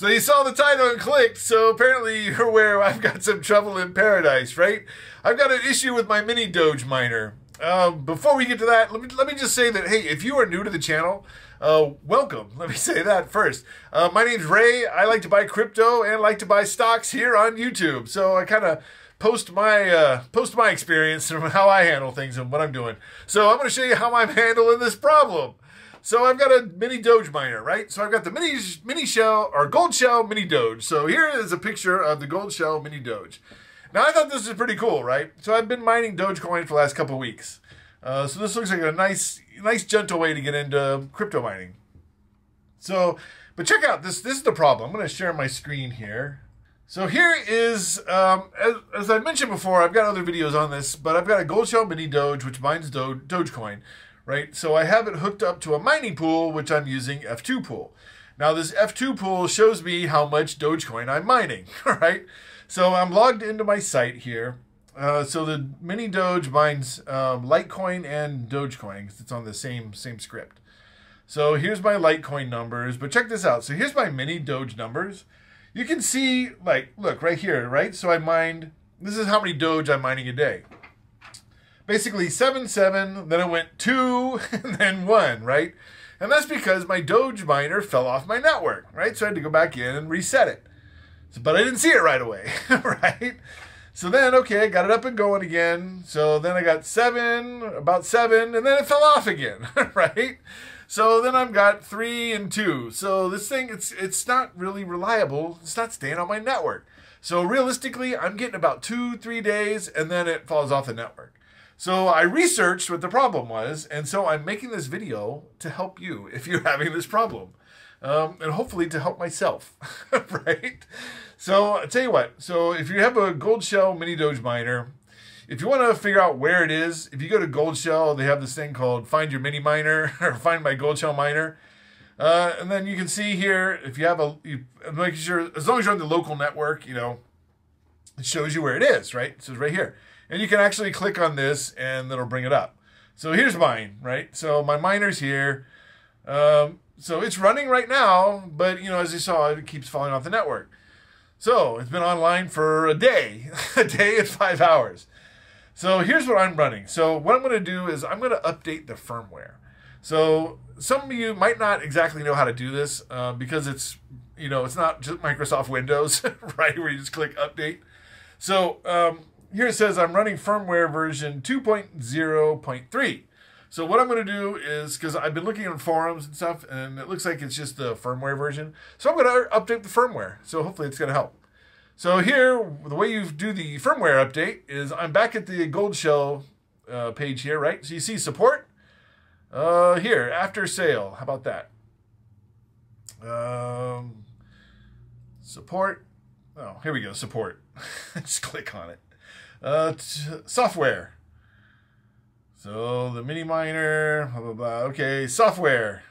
So you saw the title and clicked, so apparently you're aware I've got some trouble in paradise, right? I've got an issue with my mini Doge miner. Before we get to that, let me just say that, hey, if you are new to the channel, welcome. Let me say that first. My name's Ray. I like to buy crypto and like to buy stocks here on YouTube. So I kind of post my experience and how I handle things and what I'm doing. So I'm going to show you how I'm handling this problem. So I've got a mini Doge miner, right? So I've got the Goldshell Mini-DOGE. So here is a picture of the Goldshell Mini-DOGE. Now I thought this was pretty cool, right? So I've been mining Dogecoin for the last couple of weeks. So this looks like a nice gentle way to get into crypto mining. So, but check out this. This is the problem. I'm going to share my screen here. So here is, as I mentioned before, I've got other videos on this, but I've got a Goldshell Mini-DOGE, which mines Dogecoin. Right? So I have it hooked up to a mining pool, which I'm using F2 pool. Now this F2 pool shows me how much Dogecoin I'm mining, right? So I'm logged into my site here. So the mini Doge mines Litecoin and Dogecoin, because it's on the same script. So here's my Litecoin numbers, but check this out. So here's my mini Doge numbers. You can see, like, look right here, right? So I mined, this is how many Doge I'm mining a day. Basically 7, 7, then it went 2, and then 1, right? And that's because my Doge miner fell off my network, right? So I had to go back in and reset it. So, but I didn't see it right away, right? So then, okay, I got it up and going again. So then I got 7, about 7, and then it fell off again, right? So then I've got 3 and 2. So this thing, it's not really reliable. It's not staying on my network. So realistically, I'm getting about 2-3 days, and then it falls off the network. So I researched what the problem was, and so I'm making this video to help you if you're having this problem, and hopefully to help myself, right? So I'll tell you what, so if you have a Goldshell Mini-DOGE miner, if you want to figure out where it is, if you go to Goldshell, they have this thing called Find Your Mini Miner, or Find My Goldshell Miner, and then you can see here, if you have a, make sure, as long as you're on the local network, you know, it shows you where it is, right? It says right here. And you can actually click on this and that'll bring it up. So here's mine, right? So my miner's here. So it's running right now, but you know, as you saw, it keeps falling off the network. So it's been online for a day and 5 hours. So here's what I'm running. So what I'm gonna do is I'm gonna update the firmware. So some of you might not exactly know how to do this because it's, you know, it's not just Microsoft Windows, right? Where you just click update. So, here it says I'm running firmware version 2.0.3. So what I'm going to do is, because I've been looking on forums and stuff, and it looks like it's just the firmware version. So I'm going to update the firmware. So hopefully it's going to help. So here, the way you do the firmware update is I'm back at the Goldshell page here, right? So you see support here, after sale. How about that? Support. Oh, here we go, support. Just click on it. Software. So the mini miner, blah, blah, blah. Okay, software.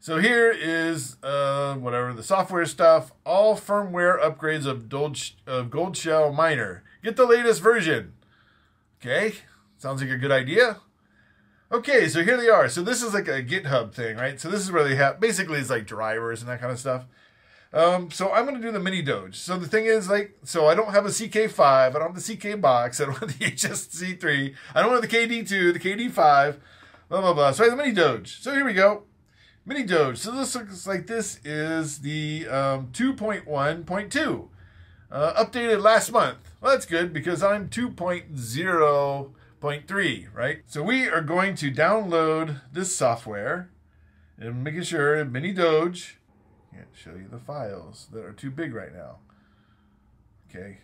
So here is whatever the software stuff. All firmware upgrades of Goldshell Miner. Get the latest version. Okay, sounds like a good idea. Okay, so here they are. So this is like a GitHub thing, right? So this is where they have, basically it's like drivers and that kind of stuff. So I'm going to do the Mini-DOGE. So the thing is, like, so I don't have a CK5, I don't have the CK box, I don't have the HSC3, I don't have the KD2, the KD5, blah, blah, blah. So I have the Mini-DOGE. So here we go. Mini-DOGE. So this looks like this is the 2.1.2, updated last month. Well, that's good because I'm 2.0.3, right? So we are going to download this software and making sure Mini-DOGE. Can't show you the files that are too big right now. Okay.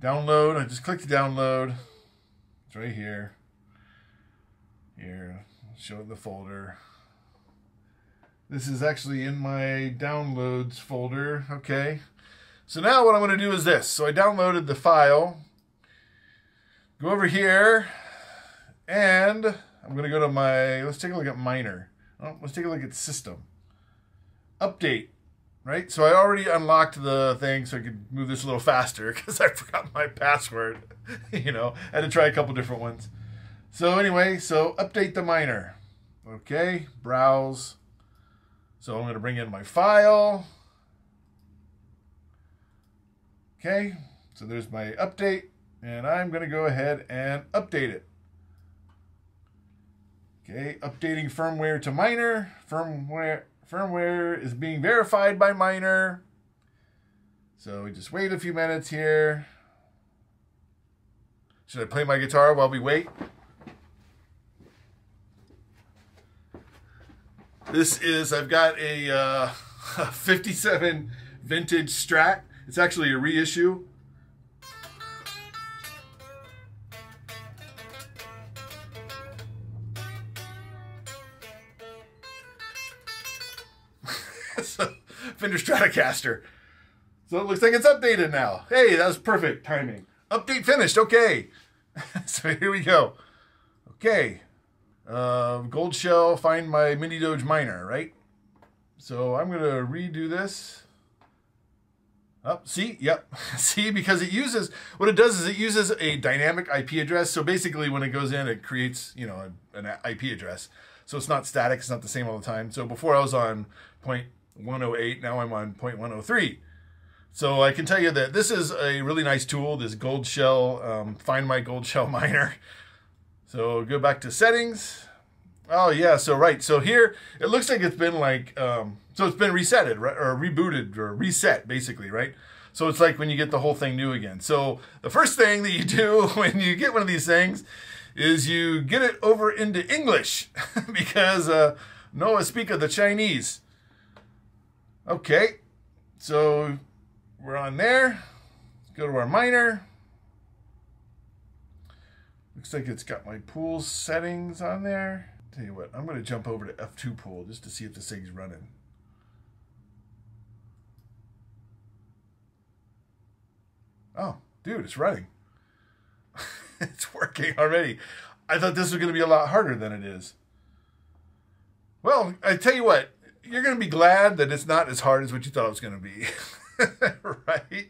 Download. I just clicked download. It's right here. Here. Show it in the folder. This is actually in my downloads folder. Okay. So now what I'm going to do is this. So I downloaded the file. Go over here. And I'm going to go to my, let's take a look at miner. Oh, let's take a look at system. Update, right? So I already unlocked the thing so I could move this a little faster because I forgot my password. You know, I had to try a couple different ones. So anyway, so update the miner. Okay, browse. So I'm going to bring in my file. Okay, so there's my update, and I'm going to go ahead and update it. Okay, updating firmware to miner. Firmware is being verified by miner. So we just wait a few minutes here. Should I play my guitar while we wait? This is, I've got a 57 vintage Strat. It's actually a reissue. So, Fender Stratocaster. So it looks like it's updated now. Hey, that was perfect timing. Update finished, okay. So here we go. Okay. Goldshell, find my Mini-DOGE miner, right? So I'm going to redo this. Oh, see? Yep. See, because it uses, what it does is it uses a dynamic IP address. So basically when it goes in, it creates, you know, an IP address. So it's not static. It's not the same all the time. So before I was on 0.108, now I'm on 0.103. So I can tell you that this is a really nice tool, this Goldshell, find my Goldshell miner. So go back to settings. Oh yeah, so right. So here it looks like it's been like so it's been resetted, right? Or rebooted or reset basically, right? So it's like when you get the whole thing new again. So the first thing that you do when you get one of these things is you get it over into English because Noah speaks the Chinese. Okay. So we're on there. Let's go to our miner. Looks like it's got my pool settings on there. Tell you what, I'm going to jump over to F2 pool just to see if this thing's running. Oh, dude, it's running. It's working already. I thought this was going to be a lot harder than it is. Well, I tell you what, you're going to be glad that it's not as hard as what you thought it was going to be. Right?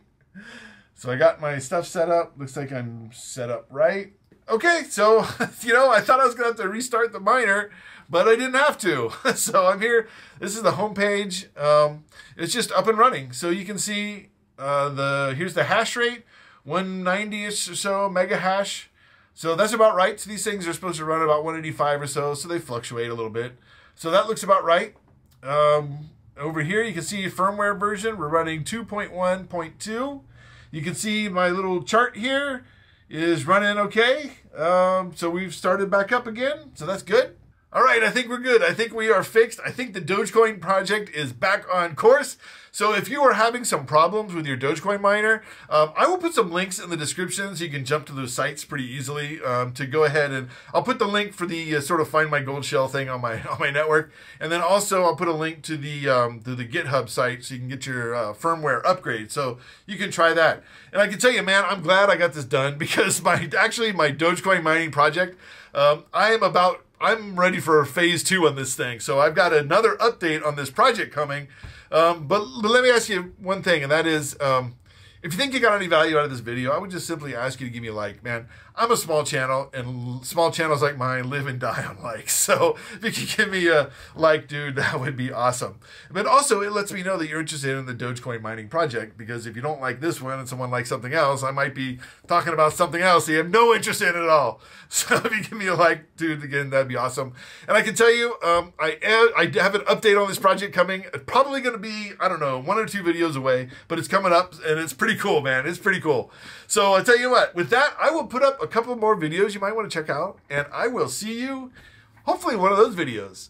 So I got my stuff set up. Looks like I'm set up right. Okay, so, you know, I thought I was going to have to restart the miner, but I didn't have to. So I'm here. This is the homepage. It's just up and running. So you can see here's the hash rate, 190-ish or so mega hash. So that's about right. So these things are supposed to run about 185 or so, so they fluctuate a little bit. So that looks about right. Over here, you can see firmware version. We're running 2.1.2. You can see my little chart here. Is running okay. So we've started back up again. So that's good. All right, I think we're good. I think we are fixed. I think the Dogecoin project is back on course. So if you are having some problems with your Dogecoin miner, I will put some links in the description so you can jump to those sites pretty easily to go ahead and I'll put the link for the sort of find my Goldshell thing on my network, and then also I'll put a link to the GitHub site so you can get your firmware upgrade. So you can try that. And I can tell you, man, I'm glad I got this done because my Dogecoin mining project, I'm ready for phase 2 on this thing. So I've got another update on this project coming. But let me ask you one thing, and that is, if you think you got any value out of this video, I would just simply ask you to give me a like, man. I'm a small channel, and small channels like mine live and die on likes. So if you could give me a like, dude, that would be awesome. But also, it lets me know that you're interested in the Dogecoin mining project, because if you don't like this one and someone likes something else, I might be talking about something else that you have no interest in at all. So if you give me a like, dude, again, that'd be awesome. And I can tell you, I have an update on this project coming. It's probably going to be, I don't know, 1 or 2 videos away, but it's coming up, and it's pretty cool, man. It's pretty cool. So I tell you what, with that, I will put up a couple more videos you might want to check out, and I will see you hopefully in one of those videos.